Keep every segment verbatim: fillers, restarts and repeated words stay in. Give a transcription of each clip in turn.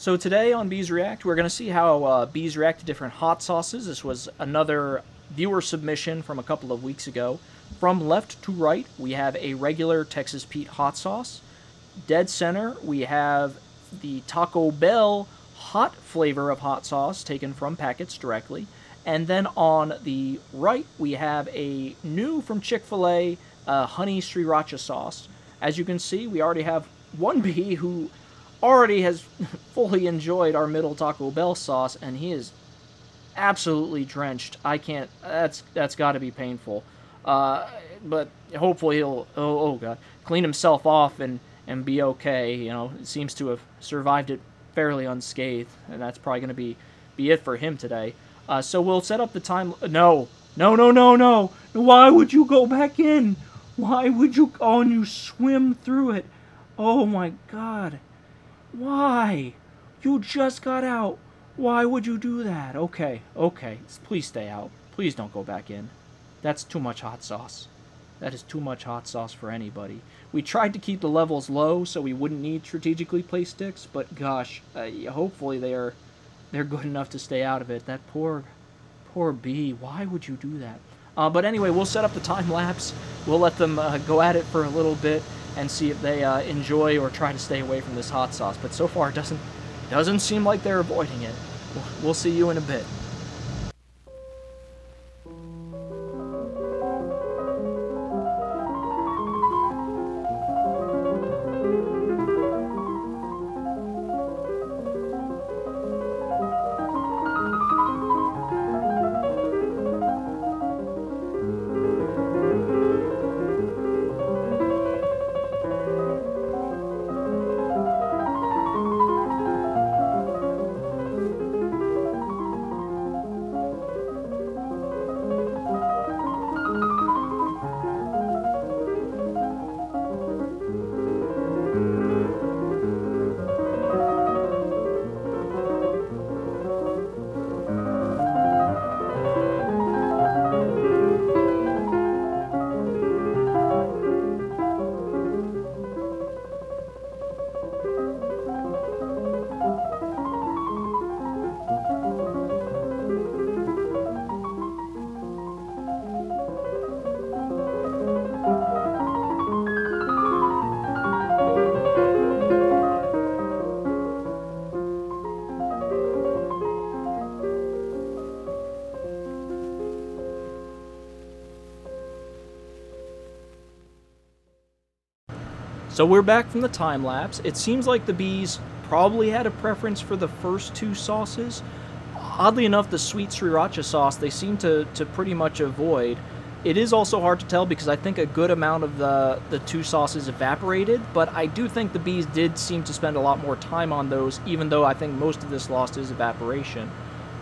So today on Bees React, we're going to see how uh, bees react to different hot sauces. This was another viewer submission from a couple of weeks ago. From left to right, we have a regular Texas Pete hot sauce. Dead center, we have the Taco Bell hot flavor of hot sauce taken from packets directly. And then on the right, we have a new from Chick-fil-A uh, honey Sriracha sauce. As you can see, we already have one bee who already has fully enjoyed our middle Taco Bell sauce, and he is absolutely drenched. I can't, that's that's got to be painful. Uh, but hopefully he'll, oh, oh God, clean himself off and, and be okay. You know, it seems to have survived it fairly unscathed, and that's probably going to be, be it for him today. Uh, so we'll set up the time, no, no, no, no, no, why would you go back in? Why would you, oh, and you swim through it. Oh my God. Why? You just got out. Why would you do that? Okay, okay. Please stay out. Please don't go back in. That's too much hot sauce. That is too much hot sauce for anybody. We tried to keep the levels low so we wouldn't need strategically placed sticks, but gosh, uh, hopefully they are, they're good enough to stay out of it. That poor, poor bee. Why would you do that? Uh, but anyway, we'll set up the time lapse. We'll let them uh, go at it for a little bit and see if they uh, enjoy or try to stay away from this hot sauce. But so far, it doesn't, doesn't seem like they're avoiding it. We'll, we'll see you in a bit. So we're back from the time lapse. It seems like the bees probably had a preference for the first two sauces. Oddly enough, the sweet Sriracha sauce, they seem to, to pretty much avoid. It is also hard to tell because I think a good amount of the, the two sauces evaporated, but I do think the bees did seem to spend a lot more time on those, even though I think most of this lost is evaporation.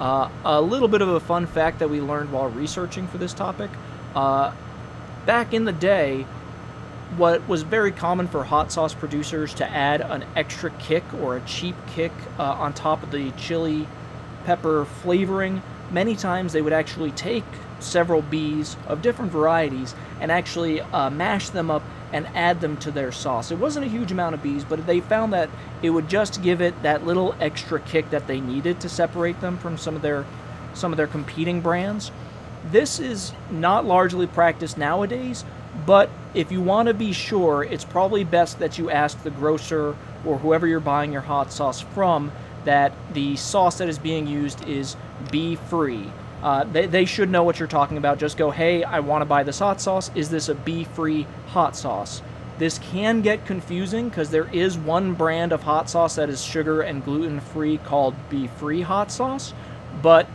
Uh, a little bit of a fun fact that we learned while researching for this topic. Uh, back in the day, what was very common for hot sauce producers to add an extra kick or a cheap kick uh, on top of the chili pepper flavoring. Many times they would actually take several bees of different varieties and actually uh, mash them up and add them to their sauce. It wasn't a huge amount of bees, but they found that it would just give it that little extra kick that they needed to separate them from some of their some of their competing brands. This is not largely practiced nowadays, but if you want to be sure, it's probably best that you ask the grocer or whoever you're buying your hot sauce from that the sauce that is being used is bee free. Uh, they, they should know what you're talking about. Just go, hey, I want to buy this hot sauce. Is this a bee free hot sauce? This can get confusing because there is one brand of hot sauce that is sugar and gluten free called Bee Free Hot Sauce. But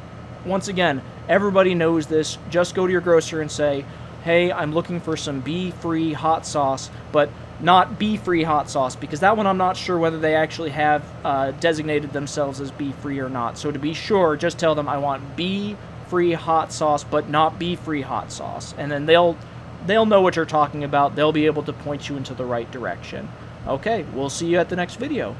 once again, everybody knows this. Just go to your grocer and say, hey, I'm looking for some bee-free hot sauce, but not bee-free hot sauce, because that one I'm not sure whether they actually have uh, designated themselves as bee-free or not. So to be sure, just tell them I want bee-free hot sauce, but not bee-free hot sauce. And then they'll, they'll know what you're talking about. They'll be able to point you into the right direction. Okay, we'll see you at the next video.